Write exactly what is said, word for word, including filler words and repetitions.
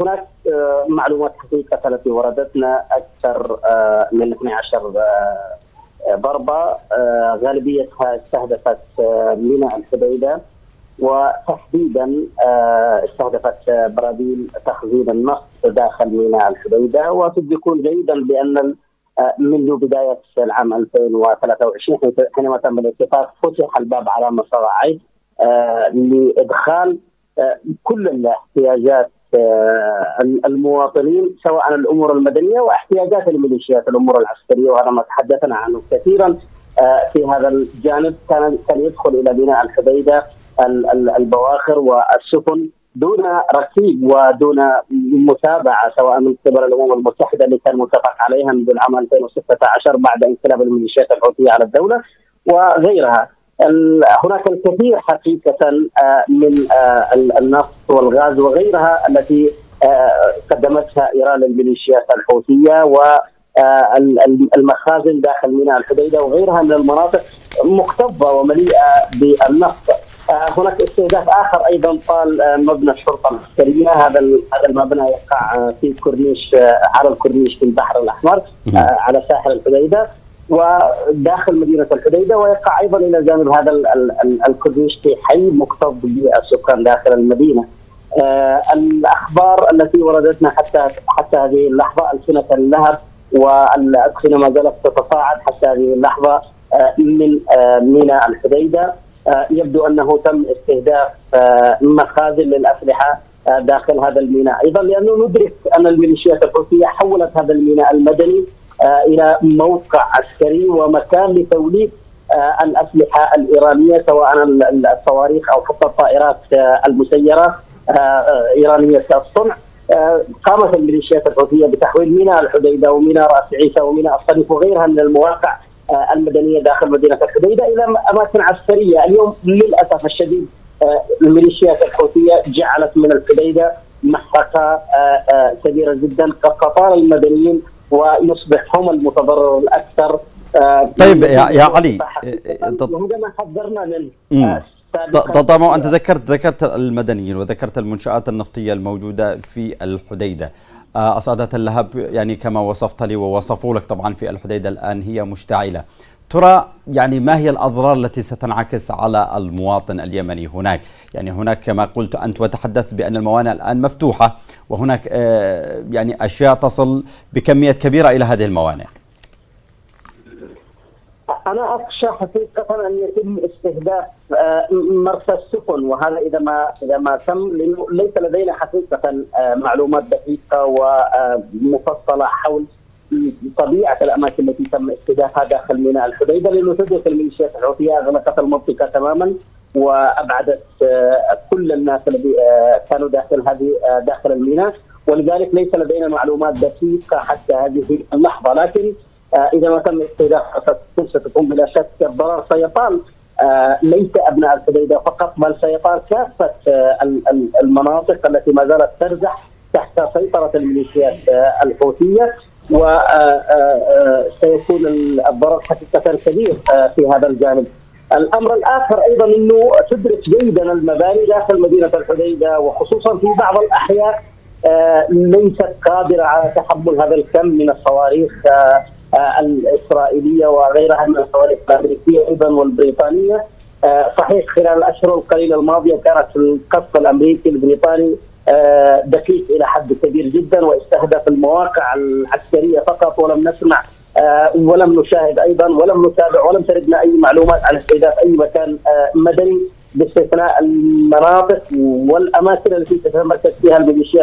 هناك معلومات حقيقة التي وردتنا أكثر من اثني عشر ضربة غالبيتها استهدفت ميناء الحديدة، وتحديدا استهدفت براديل تخزين النفط داخل ميناء الحديدة. وتدركون جيدا بأن منذ بداية العام ألفين وثلاثة وعشرين حينما تم الاتفاق فتح الباب على مصراعيه لإدخال كل الاحتياجات المواطنين، سواء الامور المدنيه واحتياجات الميليشيات الامور العسكريه، وهذا ما تحدثنا عنه كثيرا في هذا الجانب. كان كان يدخل الى بناء الحديده البواخر والسفن دون رصيد ودون متابعه سواء من قبل الامم المتحده اللي كان متفق عليها منذ العام ألفين وستة عشر بعد انقلاب الميليشيات الحوثيه على الدوله وغيرها. هناك الكثير حقيقة من النفط والغاز وغيرها التي قدمتها إيران للميليشيات الحوثية، والمخازن داخل ميناء الحديدة وغيرها من المناطق مكتظة ومليئة بالنفط. هناك استهداف آخر أيضا طال مبنى الشرطة العسكرية، هذا هذا المبنى يقع في كورنيش على الكورنيش في البحر الأحمر على ساحل الحديدة وداخل مدينه الحديده، ويقع ايضا الى جانب هذا الكورنيش في حي مكتظ بالسكان داخل المدينه. آه الاخبار التي وردتنا حتى حتى هذه اللحظه ألسنة اللهب والادخنه ما زالت تتصاعد حتى هذه اللحظه آه من آه ميناء الحديده. آه يبدو انه تم استهداف آه مخازن للاسلحه آه داخل هذا الميناء ايضا، لانه ندرك ان الميليشيات الحوثيه حولت هذا الميناء المدني إلى موقع عسكري ومكان لتوليد الأسلحة الإيرانية، سواء الصواريخ أو حتى الطائرات المسيرة إيرانية الصنع. قامت الميليشيات الحوثية بتحويل ميناء الحديدة وميناء رأس عيسى وميناء الصريف وغيرها من المواقع المدنية داخل مدينة الحديدة إلى أماكن عسكرية. اليوم للأسف الشديد الميليشيات الحوثية جعلت من الحديدة محرقة كبيرة جدا قد تطال المدنيين ويصبح هم المتضرر الاكثر. آه طيب يا, يا علي، وهذا ما حذرنا منه. طبعا انت ذكرت ذكرت المدنيين وذكرت المنشآت النفطيه الموجوده في الحديده. آه أصعدة اللهب يعني كما وصفت لي ووصفوا لك طبعا في الحديده الان هي مشتعله. ترى يعني ما هي الأضرار التي ستنعكس على المواطن اليمني هناك؟ يعني هناك كما قلت أنت وتحدثت بأن الموانئ الآن مفتوحة، وهناك آه يعني أشياء تصل بكميات كبيرة إلى هذه الموانئ. أنا أخشى حقيقة أن يتم استهداف آه مرسى السفن، وهذا إذا ما إذا ما تم، لأنه ليس لدينا حقيقة آه معلومات دقيقة ومفصلة حول طبيعة الأماكن التي تم استهدافها داخل ميناء الحديدة، لأنه تدرك الميليشيات الحوثية أغلقت المنطقة تماما وأبعدت كل الناس الذين كانوا داخل هذه داخل الميناء، ولذلك ليس لدينا معلومات دقيقة حتى هذه اللحظة. لكن إذا ما تم استهداف ستكون بلا شك الضرر سيطال ليس أبناء الحديدة فقط، بل سيطال كافة المناطق التي ما زالت ترزح تحت سيطرة الميليشيات الحوثية، وسيكون الضرر حقيقة كبير في هذا الجانب. الأمر الآخر أيضا أنه تدرك جيدا المباني داخل مدينة الحديدة وخصوصا في بعض الأحياء ليست قادرة على تحمل هذا الكم من الصواريخ الإسرائيلية وغيرها من الصواريخ الأمريكية أيضا والبريطانية. صحيح خلال الأشهر القليلة الماضية كانت القصف الأمريكي البريطاني دقيق إلى حد كبير جدا واستهدف المواقع العسكرية فقط، ولم نسمع ولم نشاهد أيضا ولم نتابع ولم تردنا أي معلومات عن استهداف أي مكان مدني باستثناء المناطق والأماكن التي تتمركز فيها الميليشيات